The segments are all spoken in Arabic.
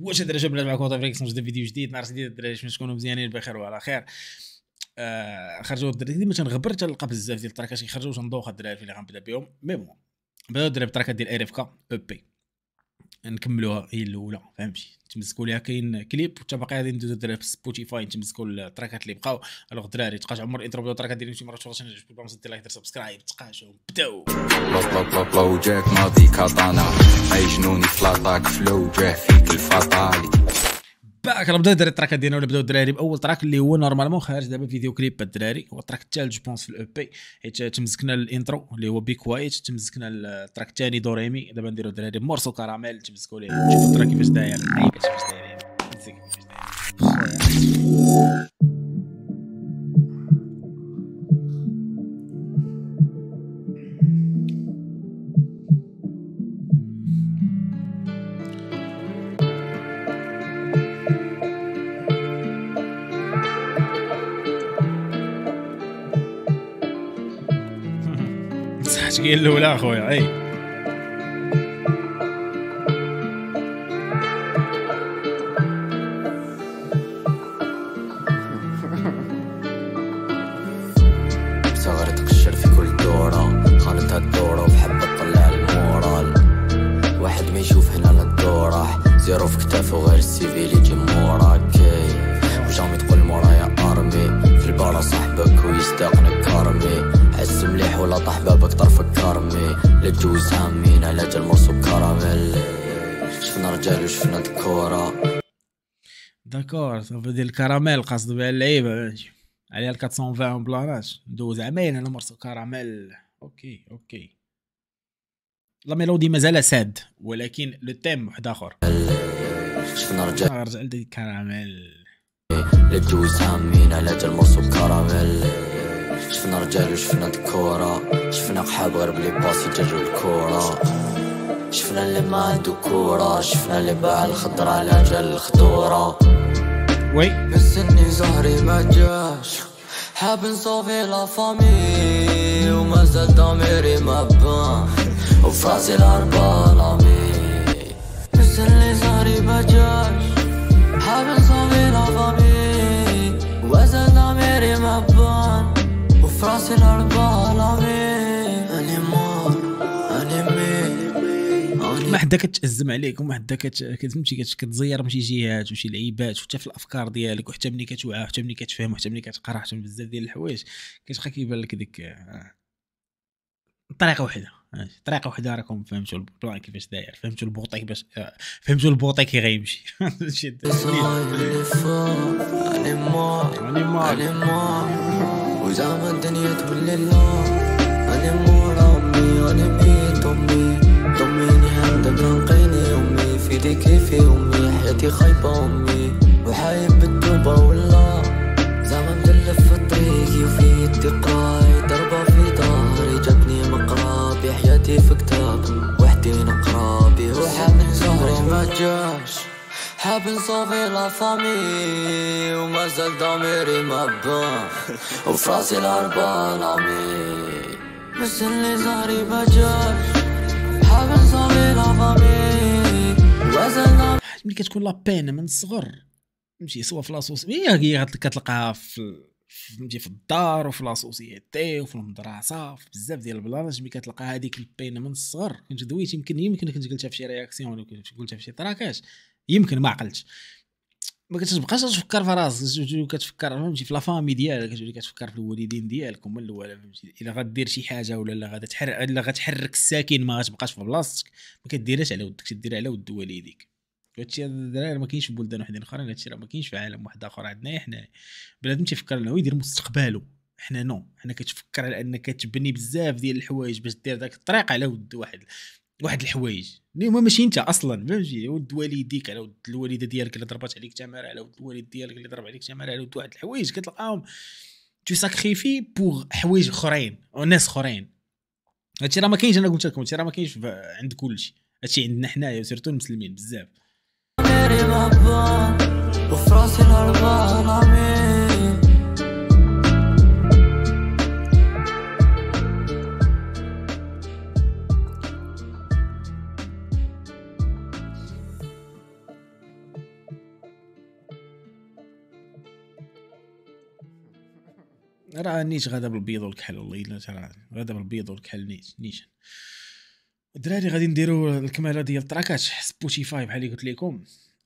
واش الدراري جبنا معكم وطا بريكس نوجد فيديو جديد نهار جديد الدراري باش تكونوا مزيانين بخير وعلى خير. خرجوا الدراري ديما تنغبر تلقى بزاف ديال التراكات كيخرجوا تندوخ الدراري اللي غنبدا بهم. مي بون بداو الدراري بالتراكه ديال RFK او بي نكملوها هي الاولى فهمتي تمسكوا ليها كاين كليب وتا باقي غادي ندوزو الدراري في سبوتيفاي تمسكوا التراكات اللي بقاو. الوغ الدراري تبقاش عمر الانترو بداو التراكات ديالهم شي مرات شوط شنو جبتوا بلاصه دير لايك دير سبسكرايب تقاشوا بداو بلاو جاك ماضي كاتانا اي جنوني فلاطاك فلو جا فيك الفطالي باك. راه بداو الدراري التراكات ديالنا ولا بداو الدراري باول تراك اللي هو نورمالمون خارج دابا فيديو كليب الدراري هو التراك الثالث جو بونس في الاو بي حيت تمسكنا الانترو اللي هو بيك وايت تمسكنا التراك الثاني دوريمي دابا نديرو الدراري مورسو كراميل تمسكوا ليه. شوفوا التراك كيفاش داير تشكي الاولى اخويا اي صغر تقشر في كل دوره خلطها الدوره وحب تطلع المورال واحد ما يشوف هنا للدوره زيرو في كتافه غير السيفي اللي يجي موراك وجامي تقول مورايا ارمي في البارا صاحبك ويستاقنك كارمي حس مليح ولا طاح بابك طرفك كارمي لا تجوز هامين على جال مرسو كراميل شفنا رجال وشفنا الكورة داكور صافي ديال الكراميل قصد بها اللعيبة ماشي عليها 420 بلاراج ندوز عامين على مرسو كراميل. اوكي لا ميلودي مازال ساد ولكن لو تيم واحد اخر شفنا رجال رجع لديك كراميل لا تجوز هامين على جال مرسو كراميل شفنا رجال وشفنا الكورة شفنا قحاب غير بلي باس يجرو الكورة شفنا اللي ما عندو كورة شفنا اللي باع الخضرة على جال الخضورة وي بس اني زهري ما جاش حاب نصوفي لافامي ومازال ضميري ما بان وفراسي الاربعة لامي بس اني زهري ما جاش حاب نصوفي لافامي ومازال ضميري ما بان فراسي الاربعه لامين اني مور اني ما حدا كتازم عليك وما حدا كتمشي كتزير من شي جهات وشي لعيبات وحتى في الافكار ديالك وحتى ملي كتوعى حتى ملي كتفهم حتى ملي كتقرا حتى بزاف ديال الحوايج كتبقى كيبان لك ديك طريقه وحده راكم فهمتوا البلان كيفاش داير فهمتوا البوطيك باش فهمتوا البوطيك كي غيمشي اني وزعما الدنيا تولي اللون أنا مور أمي أنا بيت أمي طميني عندك رانقيني أمي في دي كيفي أمي حياتي خايبة أمي وحايب بالدوبة والله زعما مدلف في طريقي وفي يدي قراي ضربة في ظهري جاتني مقرابي حياتي في كتاب وحدي نقرابي وحامل زهري ما جاش حاب نصوفي لافامي ومازال ضميري ما بان وفراسي الاربعة لامي بس اللي زهري باجاش حاب نصوفي لافامي ومازال ضميري ملي كتكون لابين من الصغر تمشي سوا في لاصوص هي كتلقاها في الدار وفي لاسوسيتي وفي المدرسه وفي بزاف ديال البلاص ملي كتلقى هذيك البين من الصغر كنت دويت يمكن كنت قلتها في شي رياكسيون ولا كنت قلتها في شي تراكات يمكن ما عقلتش ما كتبقاش تفكر في راسك كتفكر فهمتي في لافامي ديالك كتفكر في الوالدين ديالك هما الاول فهمتي الا غدير شي حاجه ولا لا غتحرك الا غتحرك الساكن ما غتبقاش في بلاصتك ما كديرهاش على ودك كديرها على ود والديك. هادشي الدراري ما كاينش في بلدان وحدين اخرين هادشي راه ما كاينش في عالم واحد اخر عندنا حنا بنادم تيفكر له يدير مستقبله حنا نو حنا كتفكر على انك تبني بزاف ديال الحوايج باش دير داك الطريق على ود واحد الحوايج اللي هما ماشي انت اصلا فهمتي ود والديك على ود الوالده ديالك اللي ضربات عليك تماره على ود الوالد ديالك اللي ضرب عليك تماره على ود واحد الحوايج كتلقاهم تو ساكريفي بوغ حوايج اخرين وناس اخرين. هادشي راه ما كاينش انا قلت لكم هادشي راه ما كاينش عند كلشي هادشي عندنا حنايا وسيرتو المسلمين بزاف. وفراسي الاربعة لامين راه نيش غادا بالبيض والكحل، والله الا راه غادا بالبيض والكحل نيش. الدراري غادي نديرو الكماله ديال التراكات سبوتيفاي بحال اللي قلت لكم.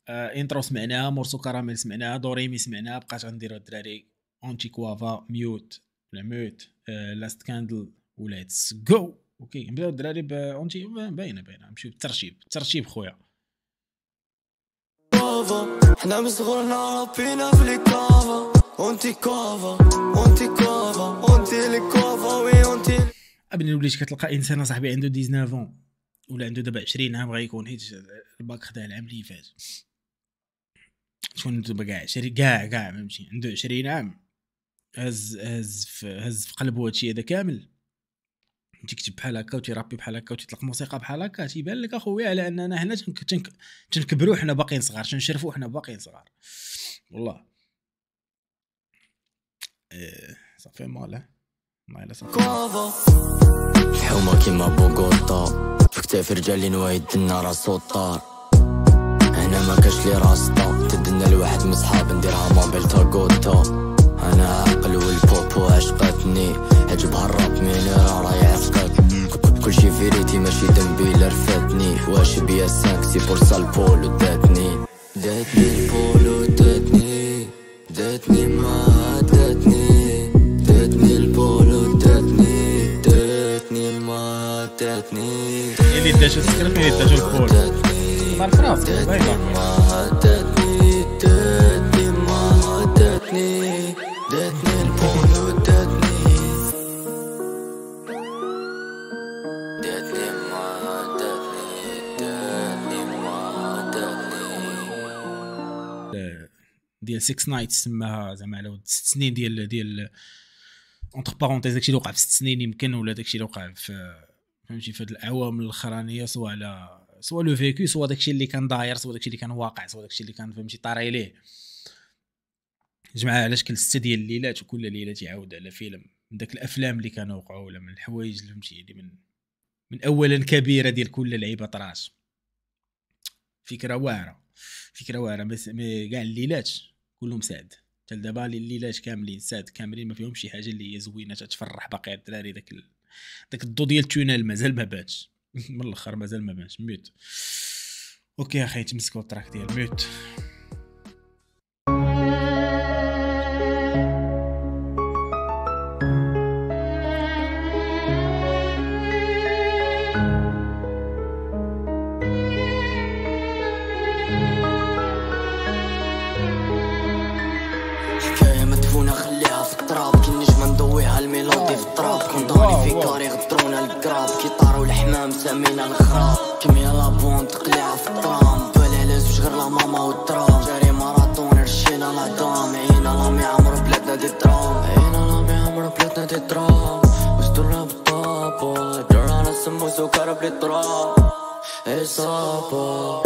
انترو سمعناها، مورسو كراميل سمعناها، دوريمي سمعناها، بقات غنديرو الدراري اونتيكوافا ميوت ولا ميوت لاست كاندل وليتس جو. اوكي نبداو الدراري بأونتي باينه نمشيو بالترتيب خويا. حنا من صغرنا ربينا في الكافا اونتيكوافا. ابني وليت كتلقى انسان صاحبي عنده 19 عام ولا عنده دابا 20 عام غيكون، حيت الباك خداه العام اللي فات. شكون دابا كاع فهمتي عنده 20 عام، هز في قلبه هادشي هذا كامل، تكتب بحال هكا وتيرابي بحال هكا وتيطلق موسيقى بحال هكا، تيبان لك اخويا على اننا حنا تنكبروا حنا باقيين صغار، تنشرفوا حنا باقيين صغار والله. صافي مالا صافي حومه كيما بوغوطا فكتاف رجال لنوا يدنا راسو الطار، انا ما كاش لي راسطا تدنا لواحد من صحاب نديرها موبيل تاغوطا، انا عاقل والبوبو عشقتني عجبها الراب ميني راه يعشقتني، كلشي فيريتي ماشي ذنبي لا رفاتني، واش بيا سانكسي بور سالبولو داتني البولو داتني ما داتني البولو داتني ما داتني اللي داش السكريم اللي داش البولو داتني ما داتني البولو داتني ما داتني ديال 6 نايت سماها زعما على ود 6 سنين ديال اونتر بارونتيز داكشي اللي وقع في 6 سنين يمكن، ولا داكشي اللي وقع في فهمتي في هاد العوامل الاخرانيه، سواء على سواء لو فيكو، سواء داكشي اللي كان داير، سواء داكشي اللي كان واقع، سواء داكشي اللي كان فهمتي طاري ليه، جمعها على شكل 6 ديال الليلات، وكل ليله تعاود على فيلم من داك الافلام اللي كانوا وقعوا، ولا من الحوايج اللي فهمتي اللي من اولا كبيره ديال كل لعيبه طراش. فكره واعره مي كاع الليلات كلهم سعد حتى لدابا، الليلات كاملين سعد كاملين، ما فيهمش شي حاجه اللي هي زوينه تتفرح باقي الدراري. داك الضو ديال التونال مازال ما باتش من الاخر، مازال ما باتش ميوت. اوكي اخي تمسكوا التراك ديال ميوت. سمينا الخراب كمية لابون تقلع في الطرام بلالز وشغر لا ماما والترام جاري ماراطون رشينا لا دام عينا لامي عمر بلادنا دي ترام وسترنا بالطابة درنا السموس وكرب للتراب إصابة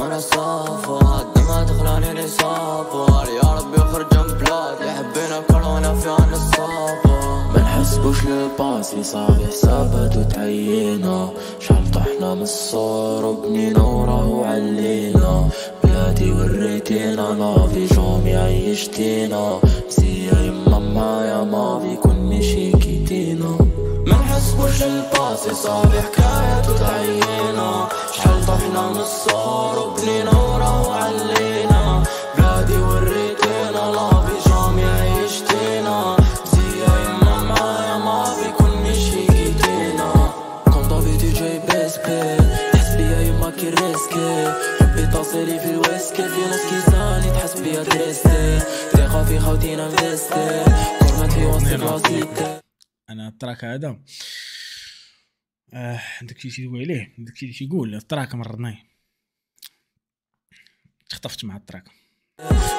وانا صافة الدمع دخلاني نصابة يا ربي خرجا من بلاد اللي حبينا كرونا في عنا الصابة منحسبوش للباسي صافي حسابات وتعينا شحال طحنا من الصور وبنينا وراه علينا بلادي وريتينا لافي جومي عيشتينا مزيا يما معايا مافي كون ماشي كيتينا منحسبوش للباسي صافي حكايات وتعينا شحال طحنا من الصور وبنينا وراه علينا بلادي وريتينا لافي جومي عيشتينا ريسكي حبي تصلي في الويسكي في ناس كيساني تحس بيا دريستي ثقة في خوتينا مدستي كرمت في وسط راسيتي. أنا التراك هذا داكشي اللي تيقول عليه، داكشي اللي تيقول التراك مرضني، تخطفت مع التراك.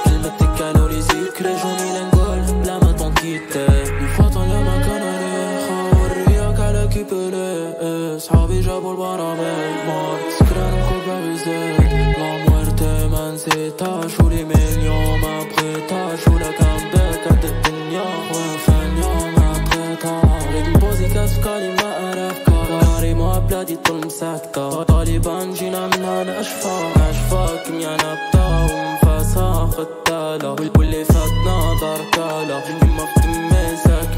كلمتك كانوا لي ذكرى جوني لنقول بلا ما تنكيتي نفوتو لما كانوا ريحة ورياك على كيبلي صحابي جابوا البراميل مارس واللي فات نظر كالا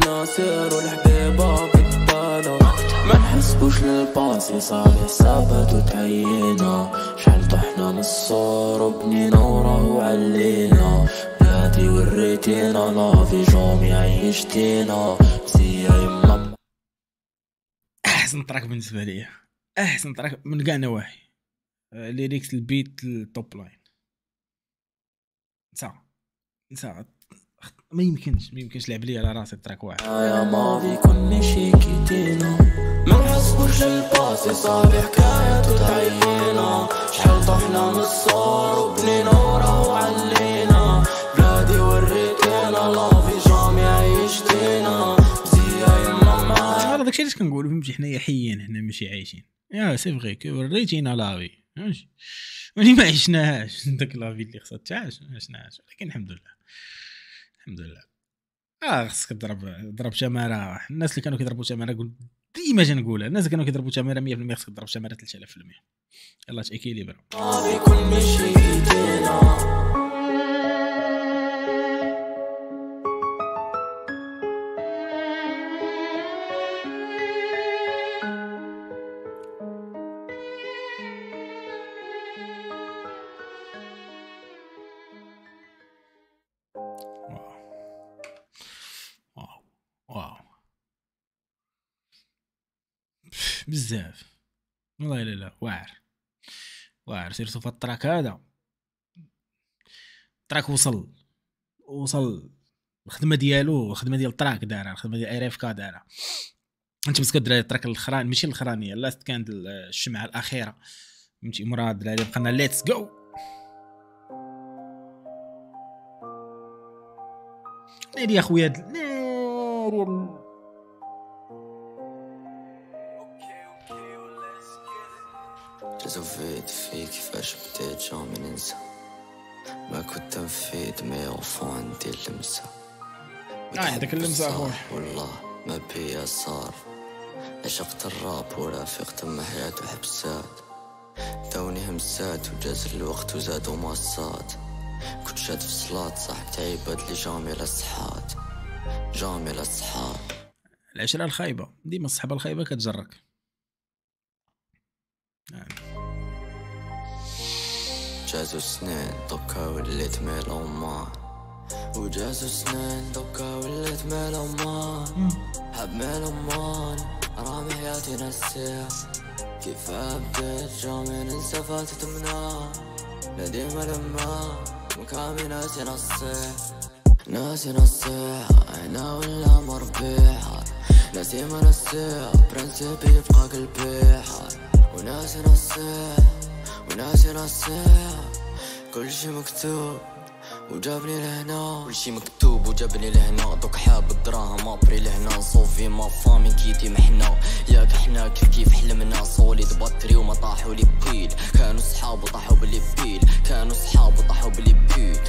ناصر والحبيبة بتبانا ما نحسبوش للباسي صار حسابات وتعينا شحال طحنا من الصور وبنينا وراه وعلينا بلادي وريتينا لافي جومي عيشتينا مزية يما. أحسن تراك بالنسبة ليا، أحسن تراك من كاع نواحي، ليريكس البيت التوب لاين نساعد ما يمكنش لعب لي على راسي تراك واحد. يا ماضي كنا شيكيتينا ما نحسبوش للباسي صار حكايات وتعينا شحال طحنا من الصور وبنينا وراه وعلينا بلادي وريتينا لافي جامي عيشتينا مزية يما معايا. داكشي علاش كنقولو فهمتي حنايا حيين هنا ماشي عايشين. يا سي فغي كي وريتينا لافي فهمتي ولي ما عشناهاش داك لافي اللي خصها تعاش ما عشناهاش، ولكن الحمد لله خصك تضرب تماره. الناس اللي كانوا كيضربوا تماره قلت ديما جنقولها، الناس اللي كانوا كيضربوا تماره 100% خصك تضرب تماره 3000%. يلاه تاكيليبر بزاف والله الا لا واعر سيرتو في التراك هذا. التراك وصل الخدمه ديالو، الخدمه ديال التراك دارها، الخدمه ديال RFK دارها. انت مسكت الدراري التراك الاخراني ماشي الاخرانيه لاست كانت الشمعه الاخيره فهمتي مراد الدراري بقينا ليتس جو. ناري يا خويا ناري زوفيت فيك كيفاش بديت جامي ننسى ما كنت نفيد مي وفو عندي اللمسة عندك اللمسة أخويا والله ما بيا صار عشقت الراب ورافق تم حياة الحبسات داوني همسات وجاز الوقت وزادو مصات كنت شاد في صلاة صح تعيبات لي جامي لصحات جامي لصحات. العشرة الخايبة ديما الصحبة الخايبة كتجرك جازو سنين دوكا وليت ميلومان وجازو سنين دوكا وليت ميلومان حب ميلومان رامي حياتي نسيها كيف بديت جامي ننسى فاتت منها نديمة لما مكامي ناسي نصيح أنا ولا مربيحة ناسي ما نسيها برنسيبي يبقى قلبي حار وناسي نصيح كلشي مكتوب وجابني لهنا دوك حاب الدراهم ابري لهنا صوفي ما فامي كيتي محنا ياك حنا كيف حلمنا صوليد باتري وما طاحوا لي بيل كانوا صحاب طاحوا بلي بيل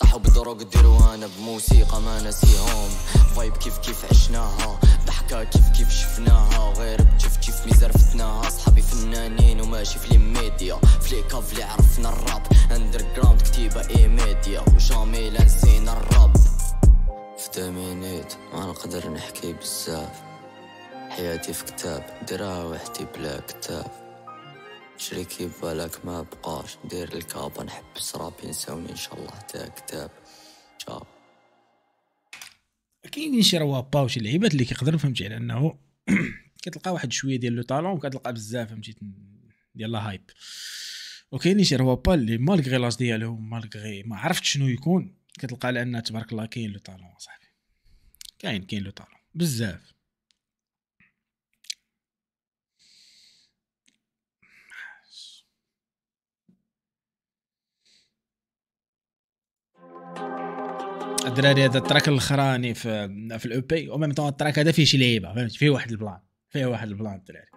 طاحوا بالدروك ديروا انا بموسيقى ما ناسيهم فايب كيف عشناها ضحكه كيف شفناها غير بجف ميزار فتناها صحابي فنانين وماشي في لي ميديا في لي كاف اللي عرفنا الراب اندر جراوند كتيبه اي ميديا وجامي لانسينا الراب فدامينيت ما نقدر نحكي بزاف حياتي في كتاب درا وحدي بلا كتاب شريكي بالك ما بقاش دير الكابه نحبس رابي نساوني ان شاء الله تا كتاب تشاو. كاينين شي روابا وشي لعيبات اللي كيقدر فهمتي على انه كتلقى واحد شويه ديال لو طالون وكتلقى بزاف فهمتي ديال لا هايب، وكاينين شي روابا اللي مالغي لاج ديالهم مالغي ما عرفت شنو يكون كتلقى على ان تبارك الله كاين لو طالون صاحبي كاين لو طالون بزاف. الدراري هذا التراك الاخراني في الاو بي او ميم طون التراك هذا فيه شي لعيبه فهمتي فيه واحد البلان الدراري.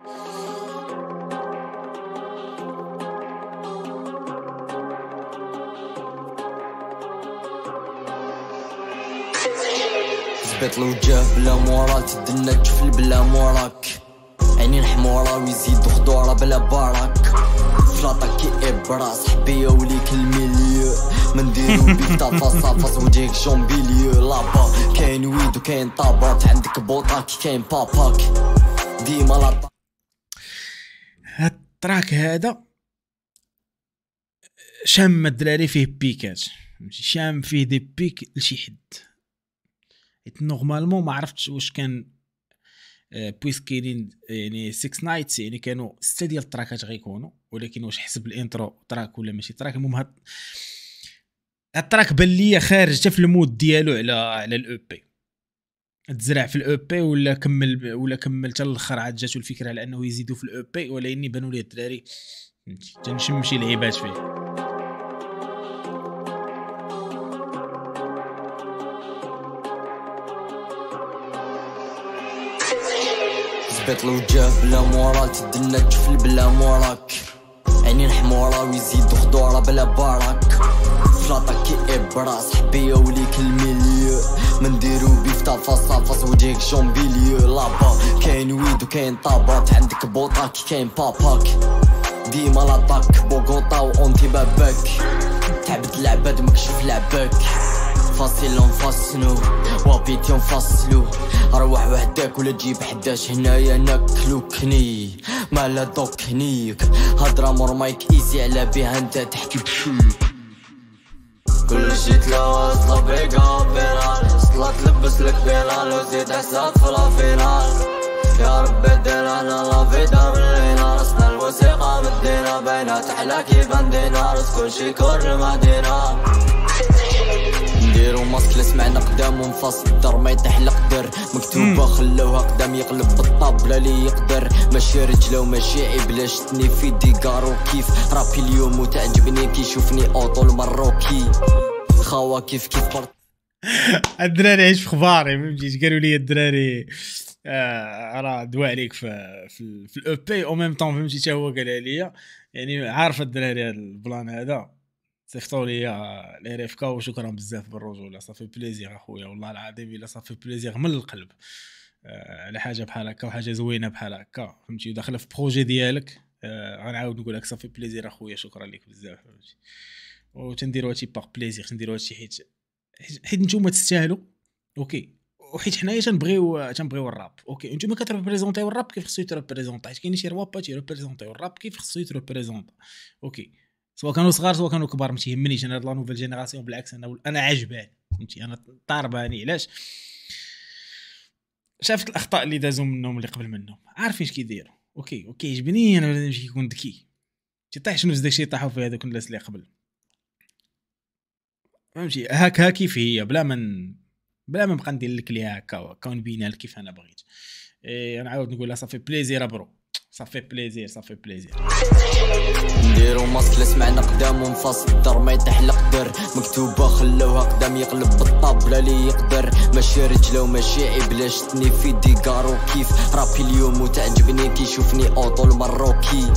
زبط الوجه بلا مورال تدنا تشفل بلا موراك عينين حموره ويزيدو خضوره بلا باراك فلاطاكي إبراس حبيا وليك الميليو منديرو بيك تافاس تافاس وديك جونبيليو. لابا كاين ويد وكاين طابات عندك بوطاك كاين باباك ديما لاطا. هاد التراك هذا شام الدراري فيه بيكات، ماشي شام فيه دي بيك لشي حد، حيت نورمالمون ما عرفتش واش كان بويس كاينين يعني 6 نايتس يعني كانوا 6 ديال التراكات غيكونوا، ولكن واش حسب الانترو تراك ولا ماشي تراك. المهم هاد التراك بان ليا خارج حتى في المود ديالو على الاو بي، تزرع في الاو بي ولا كمل حتى الاخر، عاد جاتو الفكره على انه يزيدوا في الاو بي، ولكن بانوا لي الدراري تنشم شي لعيبات فيه. بيت الوجه بلا مورال تدنا تشفل بلا موراك، عينين حمورا ويزيدو خضورا بلا باراك. فلاطا كي إبراس حبيا وليك الميليو منديرو بيف تافاس تافاس وديك جونبيليو. لابا كاين ويد وكاين طابات عندك بوطاك كاين باباك ديما لاطاك. بوغوطا وأونتي باباك تعبد العباد مكشف لعباك، فاصل نفصلو وابيتي نفصلو. اروح وحدك ولا تجيب حداش هنايا ناكلوكني مالا دوكنيك. هضره مرمايك ايزي على بيها انت تحكي بشيك، كلشي تلاوى صبيكا وفينال صلا تلبس لك فينال وزيد حساب في لافينال. يا ربي دينا هنا لافيدا من هنا، راسنا الوثيقة مدينا باينة تحلى كي باندينا، راس كلشي كور مدينة. نديرو ماسك لسمعنا قدام ونفاصل الدار ما يطيح لقدر، مكتوبة خلوها قدام يقلب بالطابلة لي يقدر. ماشي رجلة وماشي عيب شتني في ديكارو كيف رابي اليوم وتعجبني كيشوفني اوطو المروكي خاوة كيف كيف. الدراري عايش في خباري، فهمتي قالوا لي الدراري راه دوا عليك في الاو بي او ميم طون، فهمتي حتى هو قالها ليا يعني عارف الدراري هاد البلان هذا. صيفطوا لي الار اف كا وشكرا بزاف بالرجوله، صافي بليزير اخويا والله العظيم الا صافي بليزير من القلب على حاجه بحال هكا وحاجه زوينه بحال هكا، فهمتي وداخله في بروجي ديالك. غنعاود نقول لك صافي بليزير اخويا شكرا لك بزاف، فهمتي وتنديروا هادشي باغ بليزير، تنديروا هادشي حيت نتوما تستاهلوا اوكي، وحيت حنايا تنبغيو الراب اوكي. نتوما كتربريزونطيو الراب كيف خصو يتربريزونطا، حيت كاين شي روابا تيربريزونطيو الراب كيف خصو يتربريزونطا اوكي، سواء كانوا صغار سواء كانوا كبار ما تيهمنيش انا هاد لا نوفيل جينيراسيون. بالعكس انا عجباني، فهمتي انا طارباني. علاش؟ شافت الاخطاء اللي دازو منهم اللي قبل منهم، عارفين اش كيديروا اوكي، وكيعجبني انا بنادم كيكون ذكي تيطيح شنو داكشي اللي طاحوا فيه هذوك الناس اللي قبل، فهمتي هكا كيف هي بلا ما نبقى ندير لك ليها هكا وهكا ونبينها لك كيف انا بغيت. انا عاود نقول لها صافي بليزير برو، صافي بليزير صافي بليزير. نديرو ماسك لسمعنا قدام ونفاصل الدار ما يطيح لقدر، مكتوبة خلوها قدام يقلب بالطابلة لي يقدر. ماشي رجلة وماشي عيب شتني في ديكارو كيف رابي اليوم وتعجبني كيشوفني اوطو المروكي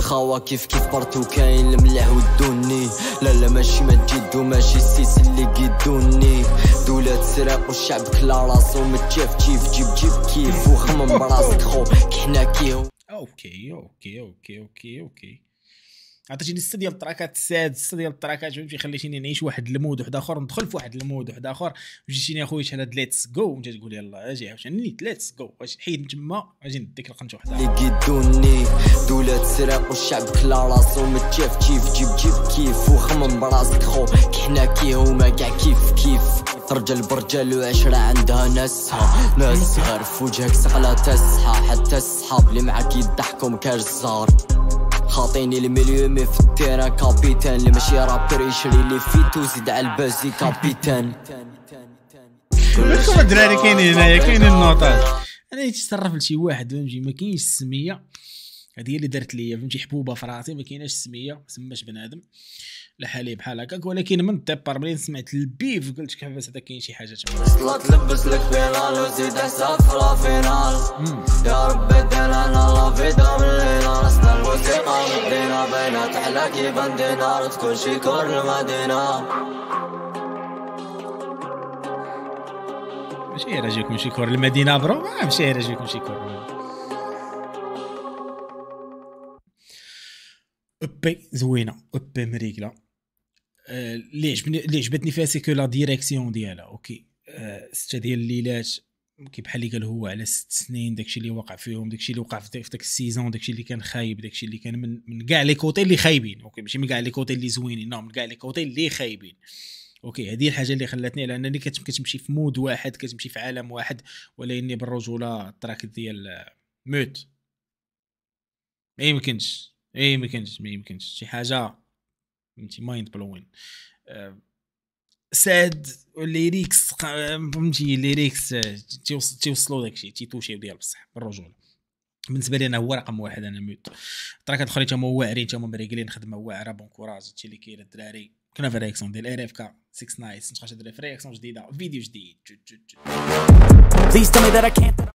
خاوة كيف كيف. بارتو كاين الملاح والدوني، لا لا ماشي مجد وماشي السيس اللي قيدوني. دولة سراق والشعب كلا راسو متشاف تشيف جيب جيب كيف وخمم براسك خو كحنا كيهو. اوكي اوكي اوكي اوكي اوكي عطيتيني 6 ديال التراكات، 6 ديال التراكات، فهمتي خليتيني نعيش واحد المود واحد اخر، ندخل في واحد المود واحد اخر. جيتيني اخويا شحال هاد ليتس جو وانت تقول يلاه اجي عاوتاني ليتس جو، واش حيد من تما اجي نديك القنت واحد اللي كيدوني. دولة سراق والشعب كلا راسو متشاف تشيف جيب جيب كيف وخمم براسك خو كحنا كيهوما كاع كيف كيف. رجل برجل وعشرة عندها ناسها، ناس غير في وجهك سقلة تسحى حتى الصحاب اللي معاك يضحكوا كاش الزهر. خاطيني المليو مي في التيران كابيتان، اللي ماشي رابر يشري لي فيتو زيد على البازي كابيتان. كلشي الدراري كاينين هنايا كاينين النوطات. انا تيتصرف لشي واحد فهمتي ما كاينش السميه، هذه هي اللي درت ليا فهمتي حبوبه في راسي ما كايناش السميه، ما سماش بنادم لحالي بحال هكاك. ولكن من الديبار ملي سمعت البيف قلت كحفاس هذا كاين شي حاجه تما صلا تلبس لك فينال وزيد حساب في لافينال. يا ربي دينا هنا لافيدا من هنا، راسنا الوثيقة مدينا باينة تحلى كي باندينا، راس كلشي كور المدينة. ماشي يراجيكم شي كور المدينة برو، ماشي يراجيكم شي كور. اوبي زوينه، اوبي مريكله. اللي عجبتني فيها سيكو لا ديريكسيون ديالها اوكي. 6 ديال الليلات كي بحال اللي قال هو على 6 سنين، داكشي اللي وقع فيهم، داكشي اللي وقع في داك السيزون، داكشي اللي كان خايب، داكشي اللي كان من كاع لي كوتي اللي خايبين اوكي، ماشي من كاع لي كوتي اللي زوينين، نو من كاع لي كوتي اللي خايبين اوكي. هذه الحاجه اللي خلاتني، لانني كتمشي في مود واحد، كتمشي في عالم واحد، ولكني بالرجوله التراك ديال موت ما يمكنش شي حاجه فهمتي مايند بلوين. ساد ليريكس فهمتي، ليريكس تيوصلوا داكشي، تيتوشيو ديال بصح بالرجوله. بالنسبه لي انا هو رقم واحد انا موت. التراك الاخرين تما واعرين، تما مريقلين، خدمه واعره، بون كوراج. هادشي اللي كاين الدراري، كنا في رياكسيون ديال ار اف كا 6 نايتس، نتقاش دري في رياكسيون جديده، فيديو جديد.